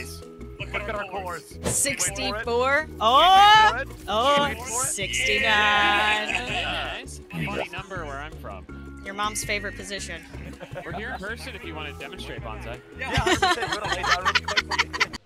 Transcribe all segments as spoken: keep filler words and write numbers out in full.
guys. Look, Look at our cores. sixty-four? Oh! Oh, sixty-nine. Yeah. Really nice. Funny number where I'm from. Your mom's favorite position. We're here in person if you want to demonstrate, Bonsai. Yeah, one hundred percent.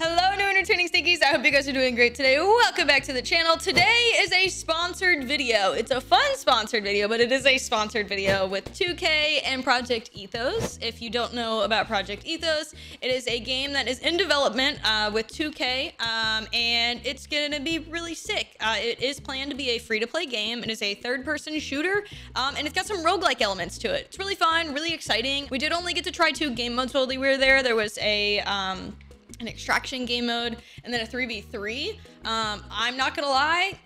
Hello, new and returning Stinkies. I hope you guys are doing great today. Welcome back to the channel. Today is a sponsored video. It's a fun sponsored video, but it is a sponsored video with two K and Project Ethos. If you don't know about Project Ethos, it is a game that is in development uh, with two K, um, and it's going to be really sick. Uh, it is planned to be a free-to-play game. It is a third-person shooter, um, and it's got some roguelike elements to it. It's really fun, really exciting. We did only get to try two game modes while we were there. There was a... Um, an extraction game mode, and then a three v three. Um, I'm not gonna lie,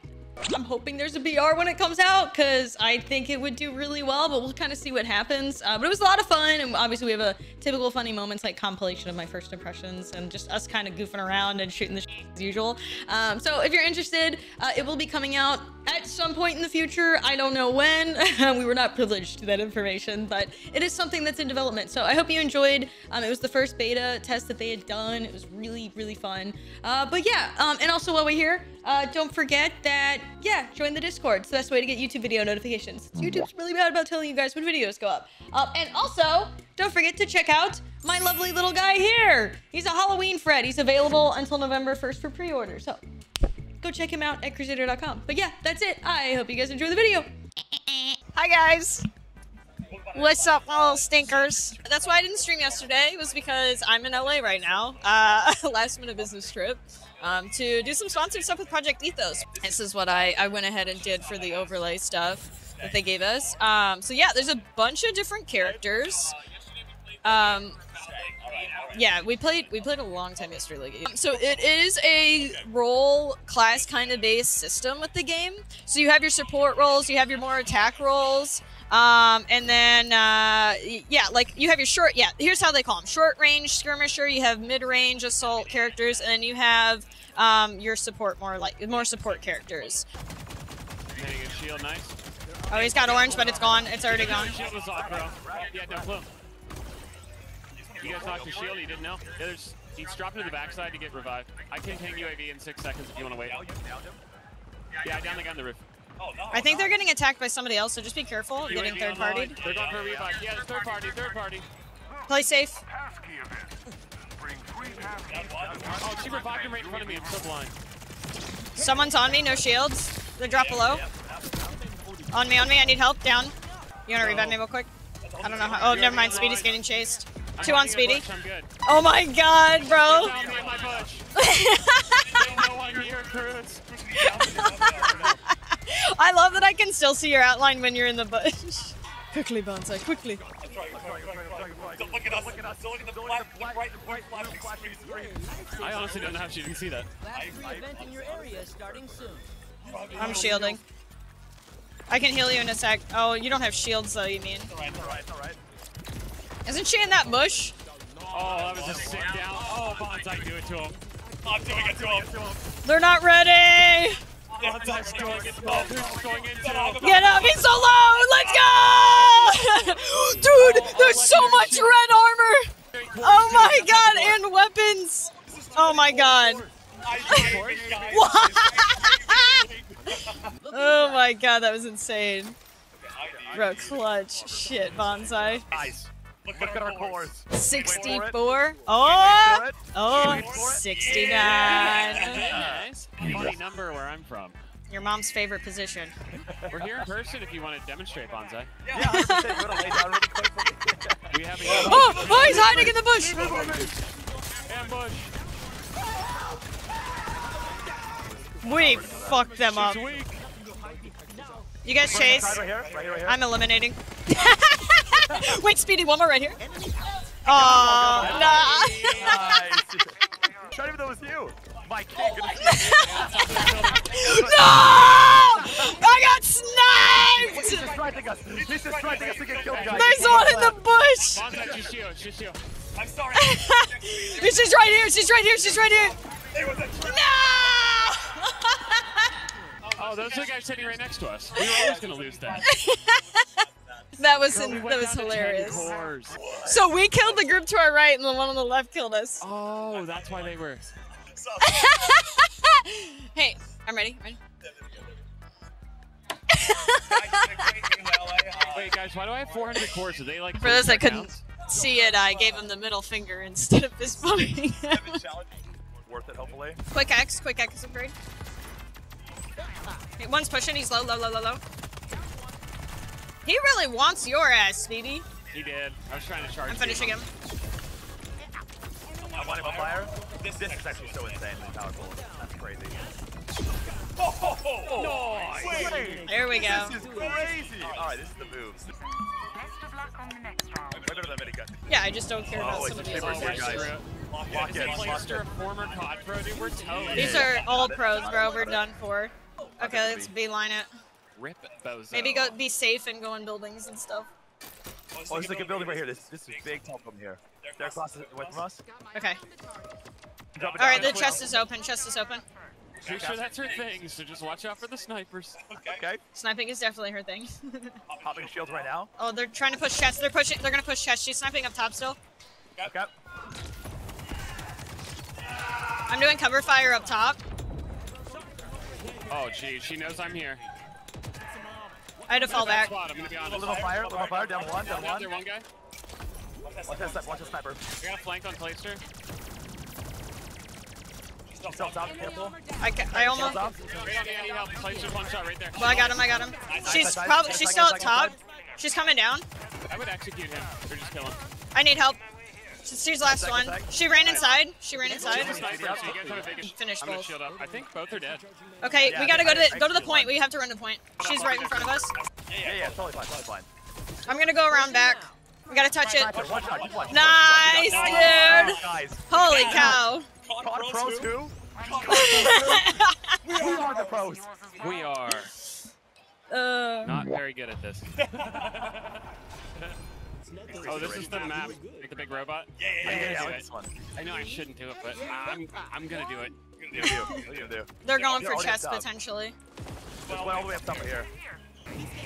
I'm hoping there's a B R when it comes out, because I think it would do really well, but we'll kind of see what happens. Uh, but it was a lot of fun, and obviously we have a typical funny moments like compilation of my first impressions and just us kind of goofing around and shooting the shit as usual. Um, so if you're interested, uh, it will be coming out at some point in the future. I don't know when. We were not privileged to that information, but it is something that's in development. So I hope you enjoyed. Um, it was the first beta test that they had done. It was really, really fun. Uh, but yeah, um, and also while we're here, uh, don't forget that, yeah, join the Discord. It's the best way to get YouTube video notifications. YouTube's really bad about telling you guys when videos go up. Uh, and also, don't forget to check out my lovely little guy here. He's a Halloween Fred. He's available until November first for pre-order. So go check him out at Kruzadar dot com. But yeah, that's it. I hope you guys enjoy the video. Hi, guys. What's up, all stinkers? That's why I didn't stream yesterday, was because I'm in L A right now. Uh, last minute business trip. Um, to do some sponsored stuff with Project Ethos. This is what I, I went ahead and did for the overlay stuff that they gave us. Um, so yeah, there's a bunch of different characters. Um, yeah, we played we played a long time yesterday. Like, um, so it is a role class kind of based system with the game. So you have your support roles, you have your more attack roles. Um, and then, uh, yeah, like you have your short, yeah, here's how they call them. Short range skirmisher, you have mid range assault characters, and then you have, um, your support, more like, more support characters. Getting a shield, nice. Oh, he's got orange, but it's gone. It's already gone. Shield was off, bro. Yeah, no clue. You guys knocked your shield, you didn't know? Yeah, there's, he's dropped to the backside to get revived. I can hang U A V in six seconds if you want to wait. Yeah, I downed the guy on the roof. I think they're getting attacked by somebody else, so just be careful getting third party. They're going for a revive. Yeah, third party, third party. Play safe. Oh, she revived him right in front of me. I'm so blind. Someone's on me, no shields. They drop below. On me, on me. I need help. Down. You want to revive me real quick? I don't know how. Oh, never mind. Speedy's getting chased. Two on Speedy. Oh my god, bro. I love that I can still see your outline when you're in the bush. Quickly, Bonsai, quickly. Look at us, look at us. I honestly don't know how she can see that. I'm shielding. I can heal you in a sec. Oh, you don't have shields though, you mean. Isn't she in that bush? Oh, that was just sit down. Oh, Bonsai, do it to him. I'm doing it to him. They're not ready! Get up, he's so low! Let's go! Dude, there's so much red armor! Oh my god, and weapons! Oh my god. Oh my god, that was insane. Bro, clutch. Shit, Bonsai. Look at our cores. sixty-four? Oh! Oh, sixty-nine. Yeah. Nice. Funny number where I'm from. Your mom's favorite position. We're here in person if you want to demonstrate, Bonsai. Yeah, one hundred percent. We have a oh, oh, he's hiding in the bush! Ambush. We fucked them up. You guys chase. I'm eliminating. Wait, Speedy, one more right here. Oh, no. Nice. Not even though it was you. My kid. No! I got sniped! He's distracting us. He's distracting us to get killed, guys. There's one in the bush. I'm sorry. She's right here. She's right here. She's right here. No! Oh, those are the guys sitting right next to us. We were always going to lose that. That was Girl, in, that was hilarious. So we killed the group to our right, and the one on the left killed us. Oh, that's why they were. Hey, I'm ready. Ready? Wait, guys, why do I have four hundred cores? Are they like? For those that couldn't pounds? see it, I gave him the middle finger instead of fist bumping. Worth it, hopefully. Quick X, quick X upgrade. Hey, one's pushing. He's low, low, low, low, low. He really wants your ass, Speedy. He did. I was trying to charge. I'm finishing him. I want him on fire. This, this is actually so insanely powerful. That's crazy. Oh, oh, oh, oh. Nice. Wait. There we go. This is crazy. All right, this is the move. Best of luck on the next round. Yeah, I just don't care about oh, some of these. These are all pros, bro. We're done for. Okay, let's beeline it. Rip it, bozo. Maybe go be safe and go in buildings and stuff. Oh, there's like a building right here. This this is big top from here. They're across away from us. Okay. All right, the chest is open. Chest is open. Pretty sure that's her thing, so just watch out for the snipers. Okay. Sniping is definitely her thing. Popping shields right now. Oh, they're trying to push chest. They're pushing. They're gonna push chest. She's sniping up top still. Okay. I'm doing cover fire up top. Oh, geez, she knows I'm here. I had to fall back. I'm gonna be honest. A little fire, a little fire, down one, down one. One guy. Watch that sniper, watch that sniper. You're gonna flank on Playster. I, ca I almost. Well, I got him, I got him. She's probably, she's still up top. She's coming down. I would execute him, or just kill him. I need help. She's last one. She ran inside. She ran inside. Finish both. I think both are dead. Okay, we gotta go to the, go to the point. We have to run to the point. She's right in front of us. Yeah, yeah, totally fine, totally fine. I'm gonna go around back. We gotta touch it. Nice, dude. Holy cow. Caught pros who? We are the pros. We are. Uh, Not very good at this. Oh, this is the map with the big robot? Yeah, yeah, yeah. yeah, yeah, yeah. This one. I know I shouldn't do it, but I'm, I'm gonna do it. They're going for chest, potentially. Well, all the way up top here.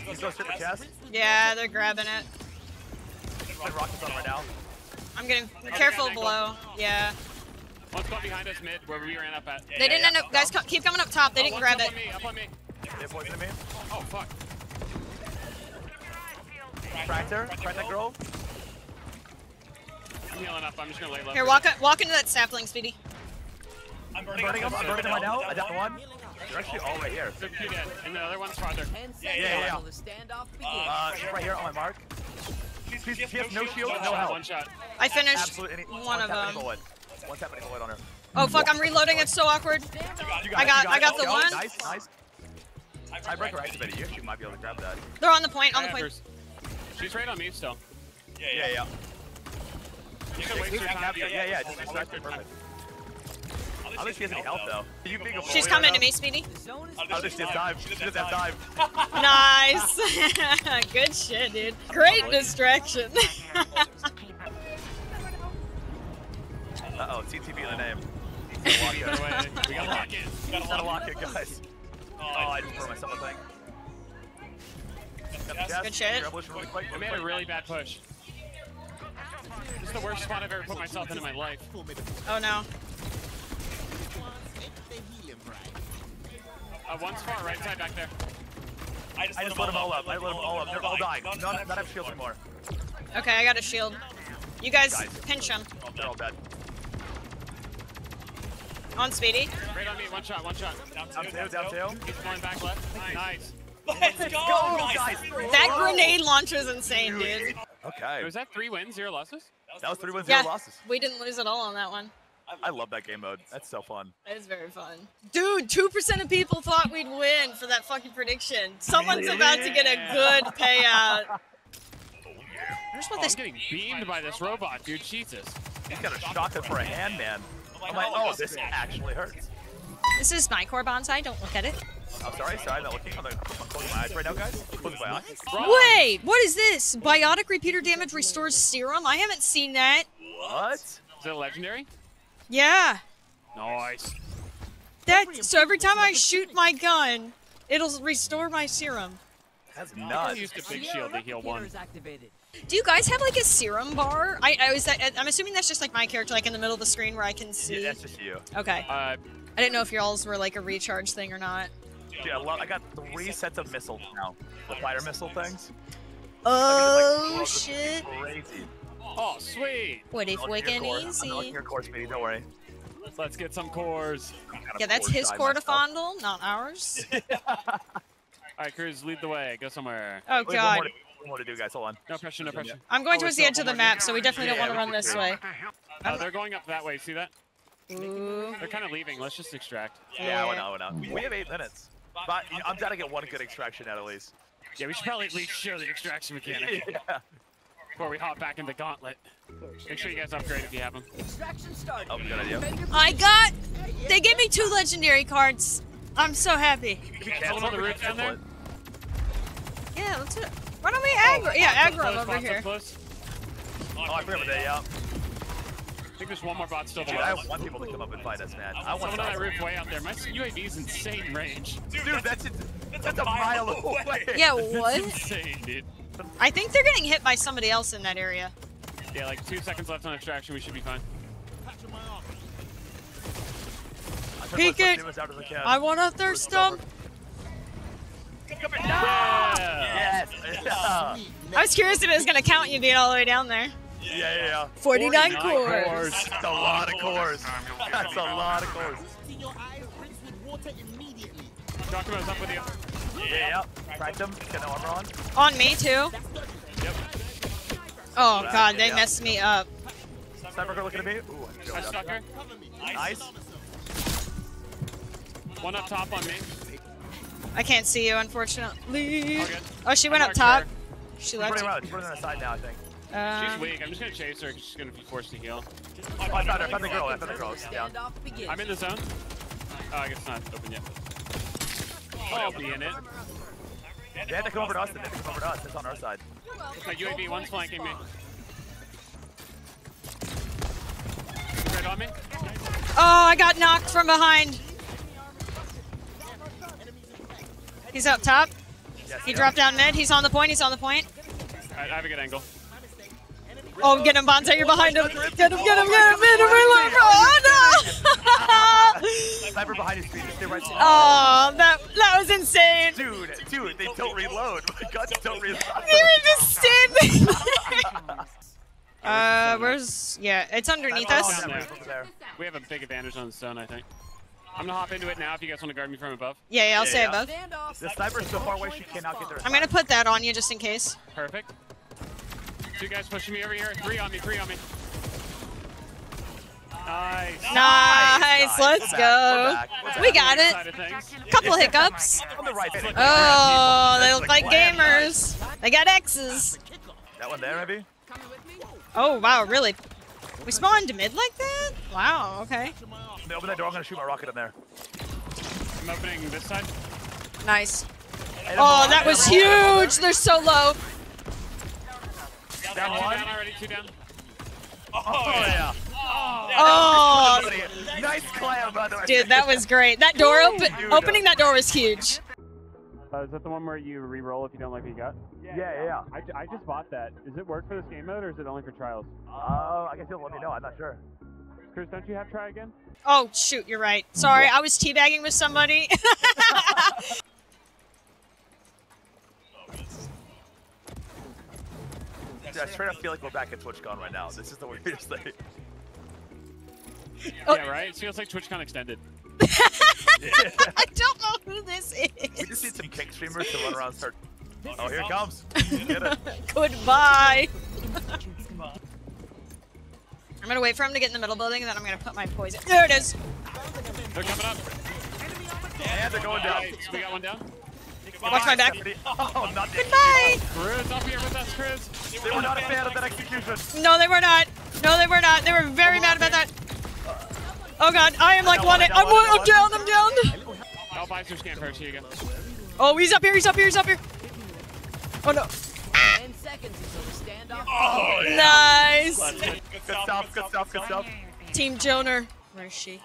He's going straight for chest? Yeah, they're grabbing it. The rock is on right now. I'm getting careful below. Yeah. One's caught behind us mid, where we ran up at. They didn't end up, guys, keep coming up top. They didn't grab it. Up on me, up on me. Oh, fuck. Tractor, tractor girl. I'm healing up, I'm just gonna lay low. Here, walk walk into that sapling, Speedy. I'm burning him, I'm burning him right now. I got one. They're actually all right here. They're two dead, and the other one's farther. Yeah, yeah, yeah. Uh, right here on my mark. Please, she has no shield, no help. I finished one of them. What's happening on her? Oh fuck, I'm reloading, it's so awkward. I got, I got the one. Nice, nice. I break her activated, you might be able to grab that. They're on the point, on the point. She's right on me still. Yeah, yeah, yeah. You can waste your time. Yeah, yeah, just distract her. Perfect. I don't think she has any help, though. She's coming to me, Speedy. Oh, she just dive. She just dive. Nice. Good shit, dude. Great distraction. Uh-oh, C T B in the name. We gotta lock it. We gotta lock it, guys. Oh, I just threw myself a thing. Yes. Good shit. I made a really bad push. This is the worst spot I've ever put myself in in my life. Oh no. Uh, one spot right side back there. I just, I just lit them all up. up. I lit them all up. They're all dying. None, none have shields anymore. Okay, I got a shield. You guys pinch them. They're all dead. On Speedy. Right on me. One shot, one shot. Down two, down, down two. two. He's going back left. Nice. nice. Let's go, guys! That grenade launcher is insane, dude. Okay. Was that three wins, zero losses? That was three wins, zero yeah, losses. We didn't lose at all on that one. I love that game mode. That's so fun. It is very fun. Dude, two percent of people thought we'd win for that fucking prediction. Someone's yeah. about to get a good payout. I'm oh, getting beamed by this robot, dude. Jesus. He's got a shotgun for a hand, man. I'm like, oh, this actually hurts. This is my core bonsai. Don't look at it. I'm sorry, sorry, I'm not looking. I'm closing my eyes right now, guys. I'm closing my eyes. Wait, what is this? Biotic repeater damage restores serum? I haven't seen that. What? Is it legendary? Yeah. Nice. That, so every time I shoot my gun, it'll restore my serum. That's nuts. I used a big shield to heal one. Do you guys have like a serum bar? I, I was, I, I'm assuming that's just like my character, like in the middle of the screen where I can see. Yeah, that's just you. Okay. Uh, I didn't know if y'all's were like a recharge thing or not. Yeah, I, I got three sets of missiles now. The fire missile things. Oh, like, like, shit. Crazy. Oh, sweet. What if we can easy? I'm your core, Speedy, don't worry. Let's get some cores. Yeah, that's his core to fondle, not ours. All right, Cruz, lead the way. Go somewhere. Oh, God. We have one more to, one more to do, guys. Hold on. No pressure, no pressure. I'm going towards the edge of the map, so we definitely don't want to run this way. Uh, they're going up that way. See that? Ooh. They're kind of leaving. Let's just extract. Yeah, we're not, we're not. We have eight minutes. But you know, I'm down to get one good extraction out at least. Yeah, we should probably at least show the extraction mechanic. Yeah. Before we hop back in the gauntlet. Make sure you guys upgrade if you have them. Extraction started. Oh, good idea. I got... They gave me two legendary cards. I'm so happy. Can you cancel all the roots down there? Yeah, let's do it. Why don't we aggro? Oh, yeah, aggro close, over here. Close. Oh, I forgot that, yeah. I think there's one more bot still below. Dude, I want people to come up and fight us, man. I want someone on that roof way out there. My U A V's insane range. Dude, dude that's, that's, a, that's a mile away. away. Yeah, what? Insane, dude. I think they're getting hit by somebody else in that area. Yeah, like two seconds left on extraction. We should be fine. Peek it! I want a thirst stump! No! Yes! Yeah. I was curious if it was going to count you being all the way down there. Yeah, yeah, yeah. forty-nine, forty-nine cores. That's a lot of cores. That's a lot of cores. Giacomo's up with you. Yeah, yeah. Cracked him. Got no armor on. On me, too. Yep. Oh, right, God, they yeah, messed yeah. me up. Sniper girl looking at me. Ooh, I stuck her. Nice. One up top on me. I can't see you, unfortunately. Oh, she went up top. She left. She's running on the side now, I think. Um, She's weak. I'm just going to chase her. She's going to be forced to heal. Oh, I found her. I found the girl. I found the girl. Yeah. I'm in the zone. Oh, I guess it's not open yet. Oh, I'll be in it. They had to come over to us. They had to come over to us. It's on our side. My U A V, one's flanking me. Right on me. Oh, I got knocked from behind. He's up top. Yes, he yeah. dropped down mid. He's on the point. He's on the point. All right, I have a good angle. Oh, get him, Bonte, you're behind him. Get him, get him, get him, get him, get him. Oh, no! Sniper behind his feet. Oh, that, that was insane. Dude, dude, they don't reload. My guns don't reload. They were just standing there. Uh, where's, yeah, it's underneath us. We have a big advantage on the stone, I think. I'm gonna hop into it now if you guys want to guard me from above. Yeah, yeah, I'll yeah, stay yeah. above. The sniper's so far away she cannot get there. I'm gonna put that on you just in case. Perfect. Two guys pushing me over here. Three on me, three on me. Nice. Nice, nice. Let's We're go. Back. Back. Back. We got it. Couple yeah. hiccups. Oh, they look like gamers. They got X's. That one there, maybe? Oh, wow, really? We spawned mid like that? Wow, okay. They open that door, I'm gonna shoot my rocket in there. I'm opening this side. Nice. Oh, that was huge. They're so low. Down one. Two down already, two down. Oh, oh yeah. Oh. oh. Nice clam, by the way. Dude, that was great. That door open, opening that door was huge. Uh, is that the one where you re-roll if you don't like what you got? Yeah, yeah. yeah. I, I just bought that. Does it work for this game mode or is it only for trials? Uh, I guess you'll let me know. I'm not sure. Chris, don't you have try again? Oh, shoot. You're right. Sorry, I was teabagging with somebody. I straight up feel like we're back at TwitchCon right now. This is the weirdest thing. Oh. Yeah, right? It feels like TwitchCon extended. yeah. I don't know who this is. We just need some kick streamers to run around and start. Oh, here it comes. Get it. Goodbye. I'm going to wait for him to get in the middle building, and then I'm going to put my poison. There it is. They're coming up. Yeah, they're going down. Right, we got one down. Watch my back. Oh, not Goodbye. Cruz, up here with us, Cruz. They were not a fan of that execution. No, they were not. No, they were not. They were very mad about that. Oh, God. I am like one. I'm, I'm, I'm down. I'm down. I'll buy some scan first. Here you go. Oh, he's up here. He's up here. He's up here. Oh, no. Ah. Oh, yeah. Nice. Good stuff. Good stuff. Good stuff. Team Joner. Where is she?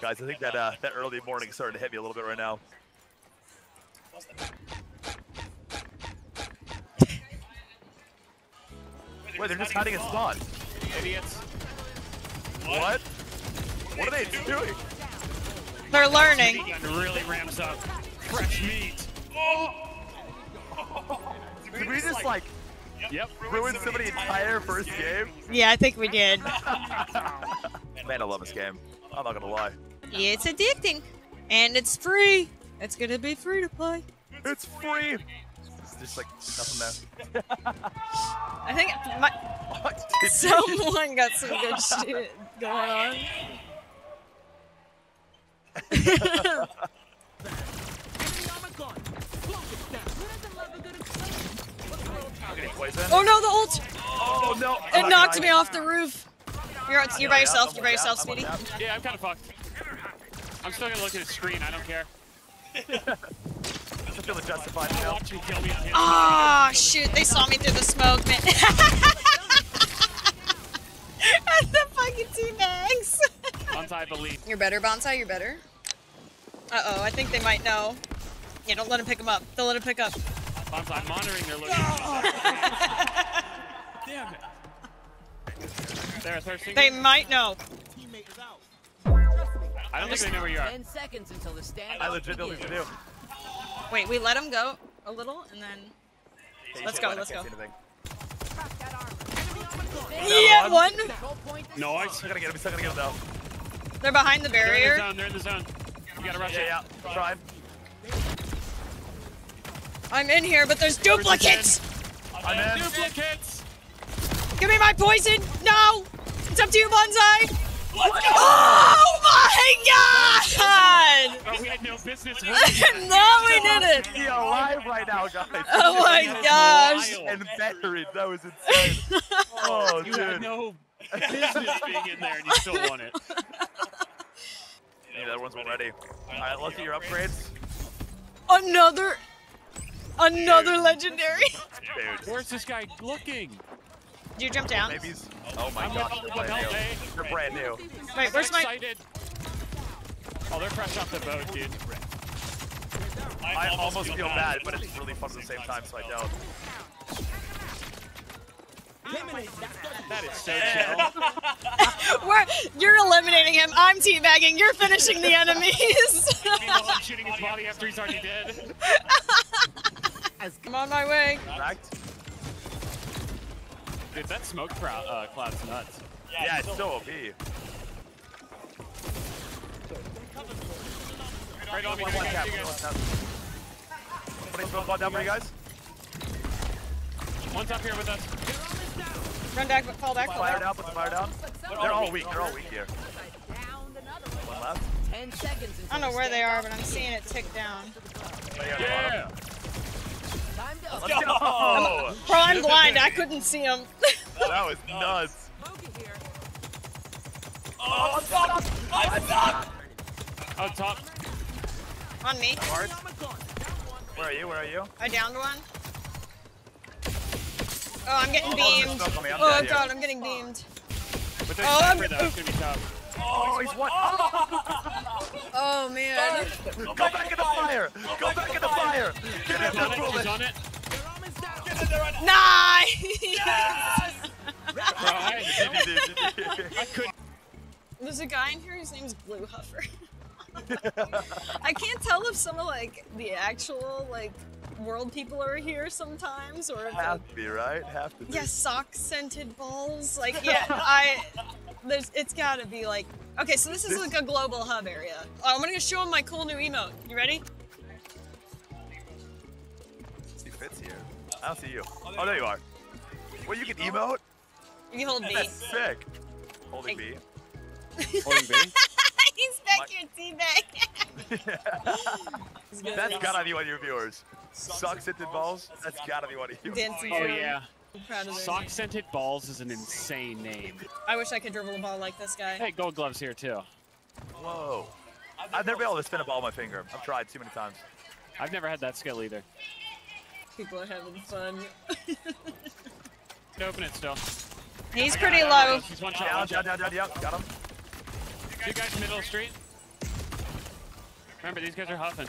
Guys, I think that uh, that early morning is starting to hit me a little bit right now. Wait, they're just hiding a spawn. Idiots. What? What are they doing? They're learning. It really ramps up. Fresh meat. Oh! Oh. Did we just like, yep, ruin somebody's entire first game? Yeah, I think we did. Man, I love this game. I'm not gonna lie. Yeah, it's addicting. And it's free. It's gonna be free to play. It's free. It's just like nothing there. I think my, someone got some good shit going on. Oh no, the ult! Oh no! It oh, knocked God. me off the roof. You're, you're by yourself. You're by yourself, Speedy. Yeah, I'm kind of fucked. I'm still gonna look at the screen. I don't care. I feel justified now. Ah, shoot! They saw me through the smoke, man. The fucking teabags. Bonsai, believe. You're better, Bonsai. You're better. Uh oh, I think they might know. Yeah, don't let them pick them up. Don't let them pick up. Bonsai, I'm monitoring their location. Oh. Damn it. They might know. I don't think they know where you are. ten seconds until the stand. I legit don't know what to do. Wait, we let them go a little and then yeah, let's go. Let's go. Yeah, one. No, I'm still gonna get him. Still gonna get him though. They're behind the barrier. They're in the zone. They're in the zone. You gotta rush yeah, it. Yeah, try. I'm in here, but there's duplicates. I'm in. Duplicates. Give me my poison! No! It's up to you, Bonsai! Let's go. Oh my God! Oh, we had no business. no, we didn't. Be alive right now, guys. Oh my gosh! And veteran, that was insane. Oh, you dude. had no business being in there, and you still won it. Yeah, that one's ready. All right, let's get your upgrades. Another, another dude. legendary. Dude. Where's this guy looking? Did you jump down? Oh my gosh, they're brand new. They're brand new. Wait, where's my... Oh, they're fresh off the boat, dude. I almost feel bad, but it's really fun at the same time, so I don't. That is so chill. We're, you're eliminating him, I'm teabagging, you're finishing the enemies. I'm shooting his body after he's already dead. I'm on my way. Dude, that smoke crowd, uh, cloud's nuts. Yeah, yeah it's so O P. Right on me, one tap, one tap. Somebody smoke cloud down for you guys. One's up here with us. Run back, fall back. Fire down, put the fire down. They're all weak, they're all weak here. One left. I don't know where they are, but I'm seeing it tick down. Yeah! Let's go. I'm, bro, I'm blind. I couldn't see him. That was nuts. Oh, I'm stuck. I'm stuck. On top. On me. Hard. Where are you? Where are you? I downed one. Oh, I'm getting beamed. Oh, God, I'm getting beamed. Oh, I'm going to be tough. Oh, he's what? Oh, oh man. Go back in the fire! Go back in the fire! Get in there, bullet! Get in there right now! Nice! Yes! Bro, I had to do it. There's a guy in here whose name's Blue Huffer. I can't tell if some of like the actual like world people are here sometimes or if have like, to be right have to be. Yeah, sock scented balls like yeah I there's it's gotta be like okay so this is this... like a global hub area. Oh, I'm gonna show him my cool new emote. You ready? See Fitz here. I don't see you. Oh there you are. Well you can emote. You can hold B. That's sick. Holding B. Holding B. He's back here, teabag. Yeah. That's gotta be one of your viewers. Sock scented balls? That's gotta be one of you. Dancing oh, yeah. Sock scented balls is an insane name. I wish I could dribble a ball like this guy. Hey, gold gloves here, too. Whoa. I've never been able to spin a ball on my finger. I've tried too many times. I've never had that skill either. People are having fun. Open it still. He's pretty low. He's one shot. Down, down, down, down. Got him. You guys in the middle of the street? Remember, these guys are huffing.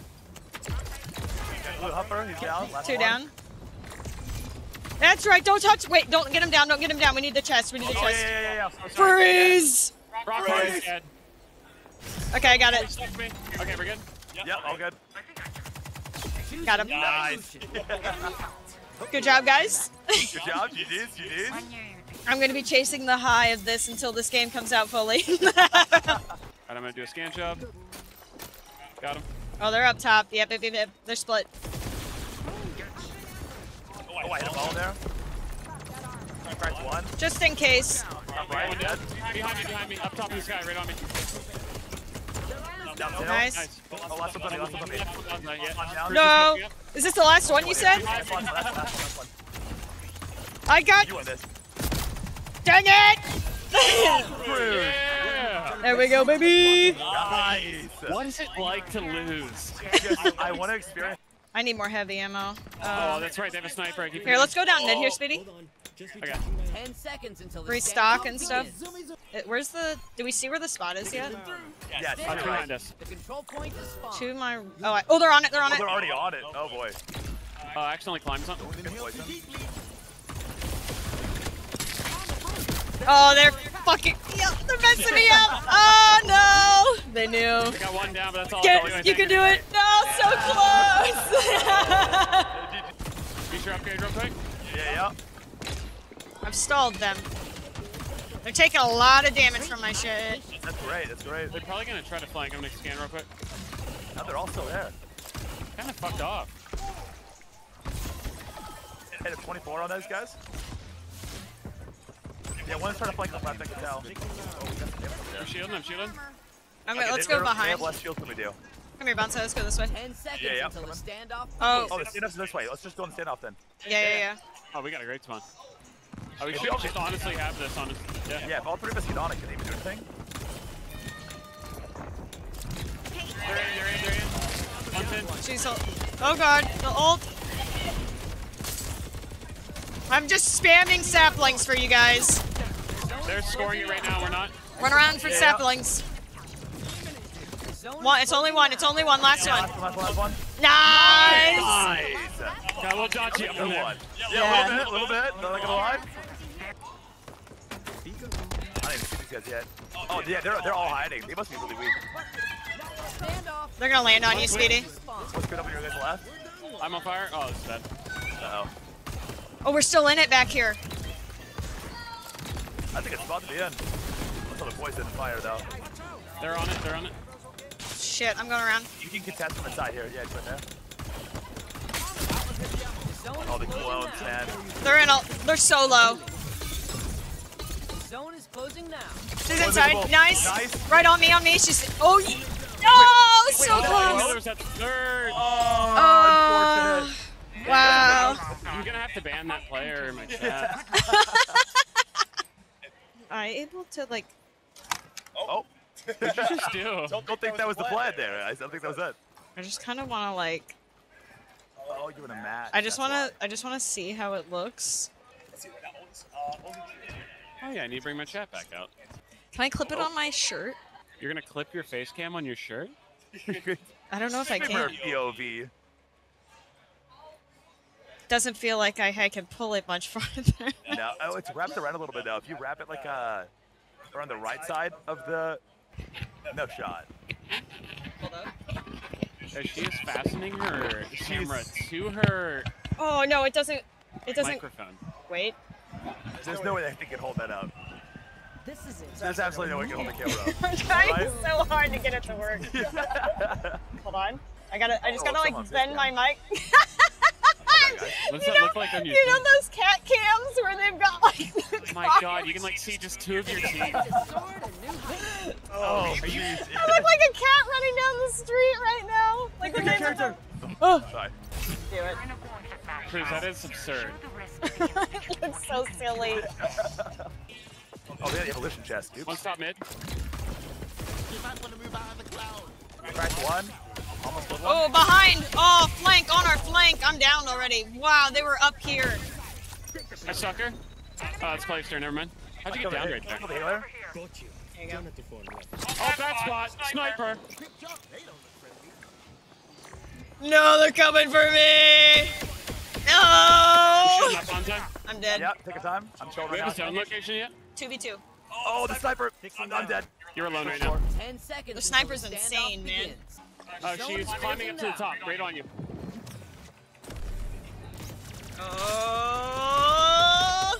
Blue huffer, he's down. Last Two one. down. That's right, don't touch. Wait, don't get him down, don't get him down. We need the chest, we need the oh, chest. Yeah, yeah, yeah, yeah. Freeze! Rock Freeze! Dead. Okay, I got it. Okay, we're good? Yep, yep all good. Got him. Nice. Good job, guys. Good job, you did, you did. I'm going to be chasing the high of this until this game comes out fully. Alright, I'm going to do a scan job. Got him. Oh, they're up top. Yep, yep, yep, yep. They're split. Oh, I hit a ball there. I cracked one. Just in case. Right, right. Dead. Behind me, behind me. Up top of the sky, right on me. Downhill. Nice. Nice. Oh, last one, last one, last one. No. Is this the last one you said? Last one, last one, last one. I got. You won this. Dang it! Yeah. There we go, baby. Nice. What is it like to lose? I want to experience. I need more heavy ammo. Uh, oh, that's right. They have a sniper. I keep here, let's go down mid here, Speedy. Okay. Ten seconds until restock and stuff. It, where's the? Do we see where the spot is yet? Yeah, it's behind us. The control point is spawned. To my. Oh, I, oh, they're on it. They're on oh, it. They're already on it. Oh boy. Uh, I accidentally climbed something. Oh, they're fucking. Yep, they're messing me up. Oh no. They knew. I got one down, but that's all. Get, you can do it. No, so close. Use your upgrade real quick. Yeah, yeah. I've stalled them. They're taking a lot of damage from my shit. That's great. That's great. They're probably gonna try to flank. I'm gonna scan real quick. No, they're all still there. Kind of fucked off. Hit a twenty-four on those guys. Yeah, one's trying to flank on left. I can tell. I'm shielding. I'm shielding. I'm gonna, okay, let's go behind. They have less shield than we do. Come here, Bonzo, let's go this way. Ten seconds yeah, yeah. until the standoff. Oh, oh the standoff's this way. Let's just go on the standoff then. Yeah, yeah, yeah. Oh, we got a great spawn. Oh, we should just okay. honestly have this on us. Yeah. yeah, if all three of us get on it, can they even do anything? They're in, they're in, they're in. One, She's ult. Oh god, the ult. I'm just spamming saplings for you guys. They're scoring it right now, we're not. Run around for yeah, saplings. Yeah. One, it's only one, it's only one, last yeah, one. Last, last, last one. Nice! Nice! Got a little dodgy up in there. Yeah, a little bit, a little bit, not like I'm alive. I don't even see these guys yet. Oh yeah, they're, they're all hiding, they must be really weak. They're gonna land on you, Speedy. What's good up on your guys' left? I'm on fire? Oh, this is bad. Uh-oh. Oh, we're still in it back here. I think it's about to be in. That's all the boys in the fire though. They're on it, they're on it. Shit, I'm going around. You can contest on the side here. Yeah, right there. All the clones, man. They're in all. They're so low. Zone is closing now. She's inside. Nice. nice. Right on me, on me. She's. Oh, yeah. Oh, wait, so wait, close. No, third. Oh, oh unfortunate. Wow. I'm gonna have to ban that player in my chat. Am I able to like? Oh. What did you just do? Don't, don't think, think that was, that was the plan there. I don't think that was it. I just kind of want to like. Oh, you want a mat? I just want to. I just want to see how it looks. Oh yeah, I need to bring my chat back out. Can I clip oh. it on my shirt? You're gonna clip your face cam on your shirt? I don't know if I can. P O V. Doesn't feel like I, I can pull it much farther. No, oh, it's wrapped around a little bit though. If you wrap it like uh, around the right side of the. No shot. Hold up. She is fastening her camera to her. Oh no, it doesn't. It doesn't. Microphone. Wait. There's no way they can hold that up. This is it. There's absolutely no way they can hold the camera up. I'm trying right? so hard to get it to work. Yeah. Hold on. I gotta. I just gotta oh, like bend my mic. What's that look like on your? You know those cat cams where they've got like. My God, you can like see just two of your teeth. Oh, are you? I look like a cat running down the street right now. Like the character. Oh, sorry. Do it. Cruz, that is absurd. It looks so silly. Oh, they had the evolution chest. Oops. One stop mid. You might want to move out of the cloud. Cracked one. Almost one. Oh, behind. Oh, flank on our flank. I'm down already. Wow, they were up here. I sucker. Oh, it's Clay's turn. Never mind. How'd you get downgrade there? There you go. Oh, that spot! Sniper! No, they're coming for me! No! I'm dead. Yep, take your time. I'm shouldering. Do we have a zone location yet? two v two. Oh, the sniper! I'm, I'm dead. You're alone right now. ten seconds. The sniper's insane, man. Oh, she's climbing up to the top, right on you. Oh!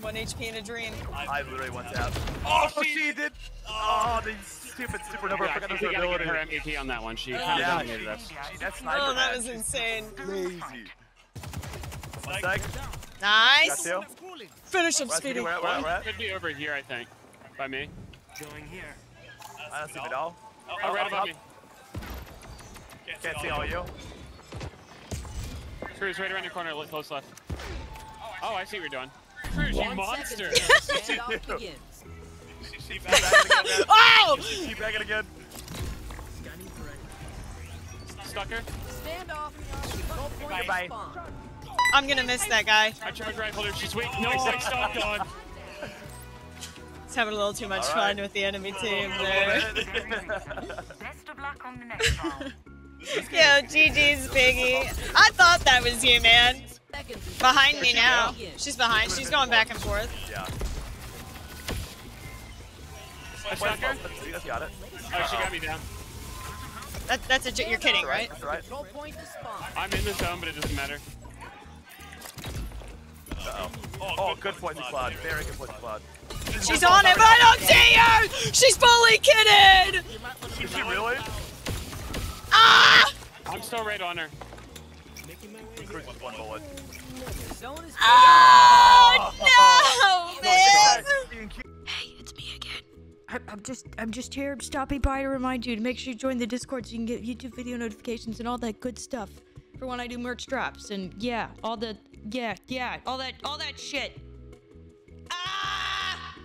one H P in a dream. I literally went down. Oh, oh, she did! Oh, the stupid super number. Yeah, I forgot the ability. Her M V P on that one. She kind of dominated us. Oh, that was insane. Crazy. Nice. Finish up, Speedy. Could be over here, I think. By me. Going here. I don't see it all. Oh, right above me. Can't see all you. Cruz, right around your corner, look close left. Oh, I see what you're doing. Cruz, you monster! Oh! She's bagging again. Stucker. Stand off. Goodbye. I'm gonna miss that guy. I tried rifle her. She's weak. No, I stopped on. It's having a little too much right. fun with the enemy team there. Best of luck on the next round. Yo, G G's Piggy. I thought that was you, man. Behind me now. She's behind. She's going back and forth. Yeah. I stuck her. She got it. Oh, she got me down. That, that's a you're kidding, right? I'm in the zone, but it doesn't matter. Uh-oh. Oh, good point to Cloud. Very good point to Cloud. She's on it, but I don't see her! She's fully kitted! Is she really? Ah! I'm still right on her. Oh, no, man! Hey, it's me again. I, I'm just, I'm just here stopping by to remind you to make sure you join the Discord so you can get YouTube video notifications and all that good stuff for when I do merch drops and yeah, all the, yeah, yeah, all that, all that shit. Ah!